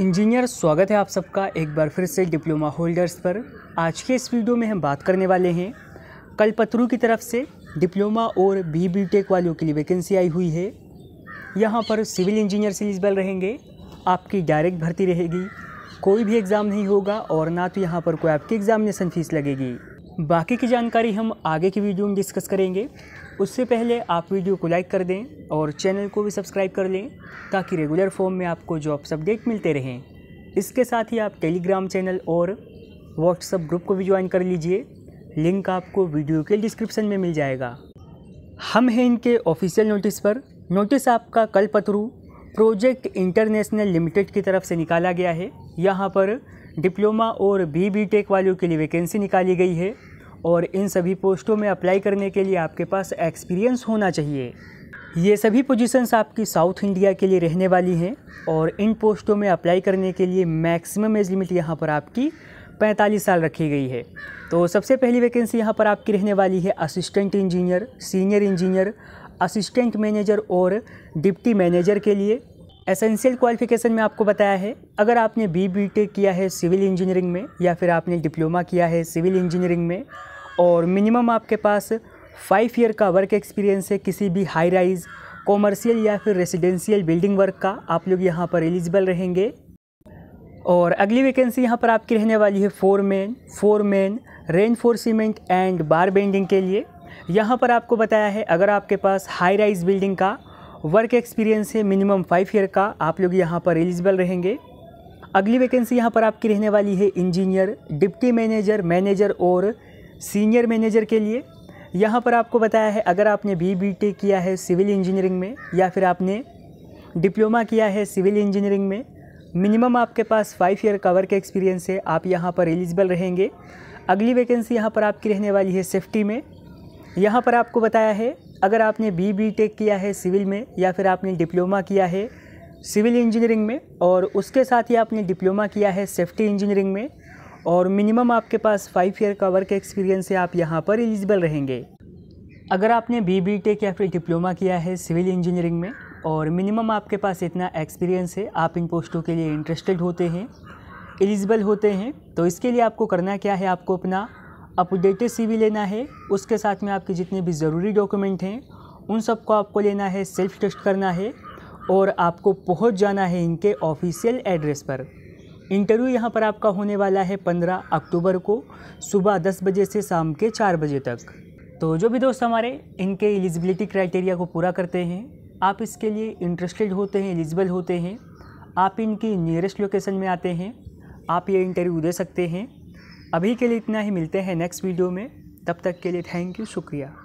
Engineer, स्वागत है आप सबका एक बार फिर से डिप्लोमा होल्डर्स पर। आज के इस वीडियो में हम बात करने वाले हैं कल्पतरु की तरफ से डिप्लोमा और बीटेक वालों के लिए वैकेंसी आई हुई है। यहाँ पर सिविल इंजीनियर एलिजिबल रहेंगे, आपकी डायरेक्ट भर्ती रहेगी, कोई भी एग्ज़ाम नहीं होगा और ना तो यहाँ पर कोई आपकी एग्ज़ामिनेशन फ़ीस लगेगी। बाकी की जानकारी हम आगे की वीडियो में डिस्कस करेंगे। उससे पहले आप वीडियो को लाइक कर दें और चैनल को भी सब्सक्राइब कर लें ताकि रेगुलर फॉर्म में आपको जॉब्स अपडेट मिलते रहें। इसके साथ ही आप टेलीग्राम चैनल और व्हाट्सएप ग्रुप को भी ज्वाइन कर लीजिए, लिंक आपको वीडियो के डिस्क्रिप्शन में मिल जाएगा। हम हैं इनके ऑफिशियल नोटिस पर। नोटिस आपका कल्पतरु प्रोजेक्ट इंटरनेशनल लिमिटेड की तरफ से निकाला गया है। यहाँ पर डिप्लोमा और बीटेक वालों के लिए वैकेंसी निकाली गई है और इन सभी पोस्टों में अप्लाई करने के लिए आपके पास एक्सपीरियंस होना चाहिए। ये सभी पोजीशंस आपकी साउथ इंडिया के लिए रहने वाली हैं और इन पोस्टों में अप्लाई करने के लिए मैक्सिमम एज लिमिट यहाँ पर आपकी 45 साल रखी गई है। तो सबसे पहली वैकेंसी यहाँ पर आपकी रहने वाली है assistant engineer, senior engineer, assistant manager और डिप्टी मैनेजर के लिए। एसेंशियल क्वालिफ़िकेशन में आपको बताया है, अगर आपने बीटेक किया है सिविल इंजीनियरिंग में या फिर आपने डिप्लोमा किया है सिविल इंजीनियरिंग में और मिनिमम आपके पास 5 ईयर का वर्क एक्सपीरियंस है किसी भी हाई राइज, कॉमर्शियल या फिर रेसिडेंशियल बिल्डिंग वर्क का, आप लोग यहाँ पर एलिजिबल रहेंगे। और अगली वैकेंसी यहाँ पर आपकी रहने वाली है foreman, reinforcement and bar bending के लिए। यहाँ पर आपको बताया है, अगर आपके पास हाई राइज बिल्डिंग का वर्क एक्सपीरियंस है मिनिमम 5 ईयर का, आप लोग यहाँ पर एलिजिबल रहेंगे। अगली वैकेंसी यहाँ पर आपकी रहने वाली है इंजीनियर, डिप्टी मैनेजर, मैनेजर और सीनियर मैनेजर के लिए। यहाँ पर आपको बताया है, अगर आपने बीटेक किया है सिविल इंजीनियरिंग में या फिर आपने डिप्लोमा किया है सिविल इंजीनियरिंग में, मिनिमम आपके पास 5 ईयर का वर्क एक्सपीरियंस है, आप यहाँ पर एलिजिबल रहेंगे। अगली वैकेंसी यहाँ पर आपकी रहने वाली है सेफ्टी में। यहाँ पर आपको बताया है, अगर आपने बीटेक किया है सिविल में या फिर आपने डिप्लोमा किया है सिविल इंजीनियरिंग में और उसके साथ ही आपने डिप्लोमा किया है सेफ्टी इंजीनियरिंग में और मिनिमम आपके पास 5 ईयर का वर्क एक्सपीरियंस है, आप यहाँ पर एलिजिबल रहेंगे। अगर आपने बीटेक या फिर डिप्लोमा किया है सिविल इंजीनियरिंग में और मिनिमम आपके पास इतना एक्सपीरियंस है, आप इन पोस्टों के लिए इंटरेस्टेड होते हैं, एलिजिबल होते हैं, तो इसके लिए आपको करना क्या है, आपको अपना अपडेटेड CV लेना है। उसके साथ में आपके जितने भी ज़रूरी डॉक्यूमेंट हैं उन सबको आपको लेना है, सेल्फ टेस्ट करना है और आपको पहुंच जाना है इनके ऑफिशियल एड्रेस पर। इंटरव्यू यहाँ पर आपका होने वाला है 15 अक्टूबर को सुबह 10 बजे से शाम के 4 बजे तक। तो जो भी दोस्त हमारे इनके एलिजिबिलिटी क्राइटेरिया को पूरा करते हैं, आप इसके लिए इंटरेस्टेड होते हैं, एलिजिबल होते हैं, आप इनकी नियरेस्ट लोकेशन में आते हैं, आप ये इंटरव्यू दे सकते हैं। अभी के लिए इतना ही, मिलते हैं नेक्स्ट वीडियो में। तब तक के लिए थैंक यू, शुक्रिया।